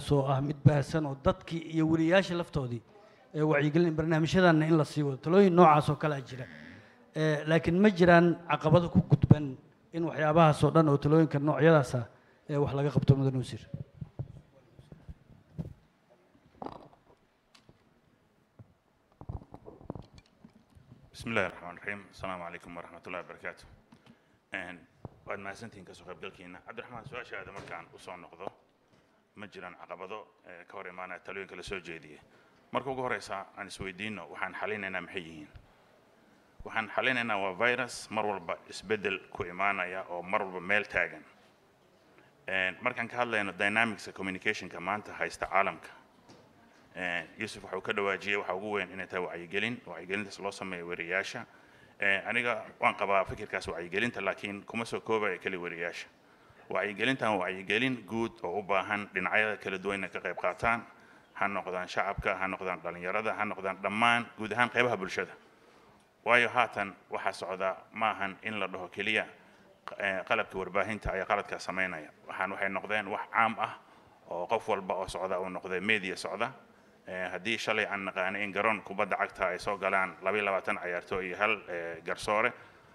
soo ah mid baahsan oo dadkii iyo wariyaasha laftoodii ee wacyigelin barnaamijyadan in la sii wado talooyin noocaas oo kala jira laakiin ma jiraan caqabado ku gudban in waxyaabaha soo dhan oo talooyinka noocyadaas ah ee wax laga qabto mudan u sir بسم الله الرحمن الرحيم السلام عليكم ورحمة الله وبركاته. بعد ما سنتين كسوق بقلكينا عبد الرحمن سؤال شيء هذا مركان وصان نقضه مجرن عقبضه كوري معنا تلوين كل سوق جديدة مركو قهريسا عن السويدين وحن حلينا محيين وحن حلينا وفيروس مرور بسبدل كويمانا يا أو مرور بميل تاجن مركان كهلا إنه داينامكس كوميونيكيشن كمان تهايست عالمك يوسف وحوكده واجي وحوجوين إن توا عيجلين تسلوا سمي ورياشة أنا جا وانقبا فكر كاس وعيجلين لكن كمسو كوبا يكلي ورياشة وعيجلين تان وعيجلين جود وعبا هن لنعيا كل دوينا كقيب قاتان هن نقدان شعبك هن نقدان دلني يردا هن نقدان دمان جود هن قيبها بالشدة ويهاتن وحس عذا ما هن إن لده كليه قلب كورباهن تعيا قرط كسمينايا هن وحين نقدان وح عامه وقف والبقى صعدا ونقدان ميديا صعدا هدي شلي عن قانين جرون كبد عقتها يسوع جلان لبيلا وتن عيارتوي هل جرساره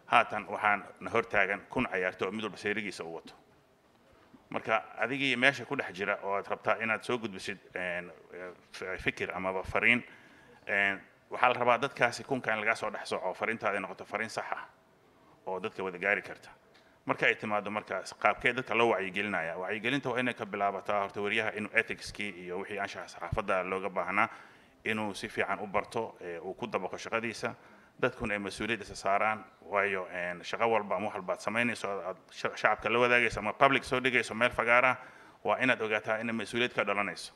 هاتن وحن نهر تاجن كن عيارتوي مدر بسيرجي سوته مركا هذيجي ماشى كل حجرة وتربطها إنها تسوق بسيد فكر أما بفرين وحال رباضت كاس يكون كان الجاس وده حسوا فرين هذا نقطة فرين صحة وضدك وده جاري كرتها مركا اعتماد مركا قاب كده كلو عيجلنا يا وعيجلين تو إنك بلعبة تاهر توريها إنه ethics كي يوحي عن شخص حفظة اللغة بهنا إنه سيفي عن أبرتو وكده بقى شقديسة ده تكون المسؤولية سساران ويو إن شغوال بموحل بعد سميني شعب كلو ده جيسة ما public سودي جيسة مال فجارة وإن توجهتها إن المسؤولية كدلانيس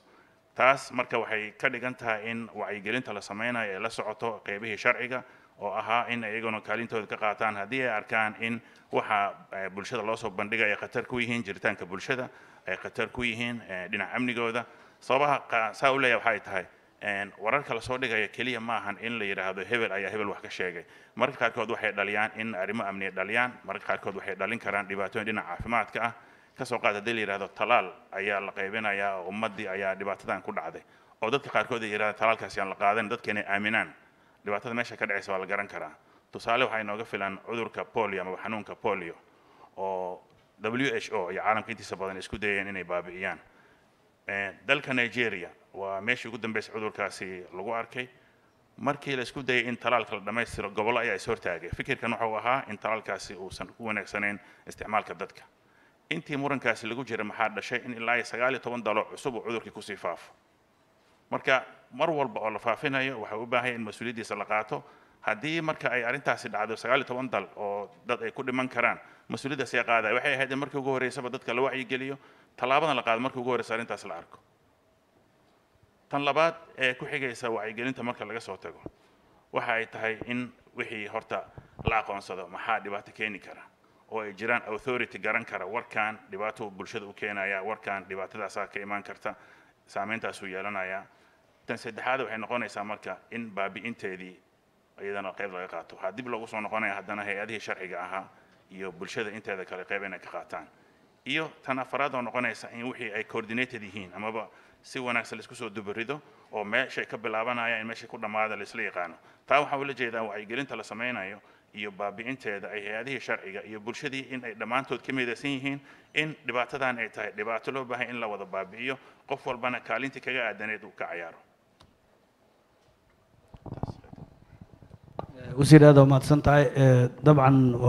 تاس مركا وحي كده جنتها إن وعيجلين تلا سمينا لسعته قيبه شرعية وأها إن أيقونو كالين تود كقاطان هدية أركان إن وح بولشة الله صوب بندقة يقتر كويهن جرتان كبولشة يقتر كويهن دينا أمني جودا صباح ساولة يوحيتها إن ورك الله صودقة يكليه معهن إن ليره هذا هبل أيه هبل وحكي شيء مرت كاركود وحيد دليان إن أريمة أمني دليان مرت كاركود وحيد دلين كران دباتون دينا عفمات كأ كسوقات دليره هذا الطلال أيه اللقيبين أيه غمدي أيه دباتان كل عده أو ضد كاركود دليره طلال كسيان لقادن ضد كني آمنان لبعضنا ماشى كده عسوال جرّن كرا تصالح وحين وقف لان عذر كبوليو ما بحنون كبوليو أو WHO يعلم كنتي سبضان إسكودين إني بابيان دلك نيجيريا وماشي قدام بس عذر كاسي لجواركي مركي الإسكودين إن طلال كده ما يصير قبل أي صور تاجي فكر كانوا حواها إن طلال كاسي وسنكون سنين استعمال كدتك أنتي مرن كاسي لجوجر محارد شيء إن الله يسجل طبعا دلوا عصبه عذر كي كوسيفاف مركا مروال بالفافينة وحوبها المسؤولية دي سلقاته هذه مركا أي أنت حسد عدو سجال توان دل أو ضد كل من كران مسؤولية سياق هذا وحي هذا مركو جوري سبب ضد كل وعي جليو طلبنا لقاد مركو جوري صار أنت حسل عركو طلبات كحاجة يسوي وعي جل أنت مركا لقى صوتك وحي تهي إن وحي هرتا لاقون صدق محاد دبات كيني كرا أو جيران أو ثوري تجارن كرا وركان دباتو برشد وكينا يا وركان دبات دعسا كيمان كرتا سامنتا سويالنا يا تنسد هذا وحين قلنا سامركا إن بابي أنت ذي أيضا نقيض لقاته هذي بلغوص نقلنا هذانا هي هذه شرعها يو بالشدة أنت هذا كرقابنا كقاطان يو تنافراد ونقلنا سأين وحي أي coordinated هين أما با سوى ناس اللي سكسوا دبريدو أو ما شيء كبل عبنا يعني ما شيء كنا ما هذا اللي سلي قانو تاو حاول جيدا وعيقلين تلا سمعنا يو بابي أنت هذا أي هذه شرعها يو بالشدة إن لما أنتوا كم يدسين هين إن دبعتها عن إتاه دبعتلو بها إن لا وضب بابي يو قفوا البنا كالين تكجا أدنيت وكعيارو وسير هذا ما تصنع طبعا.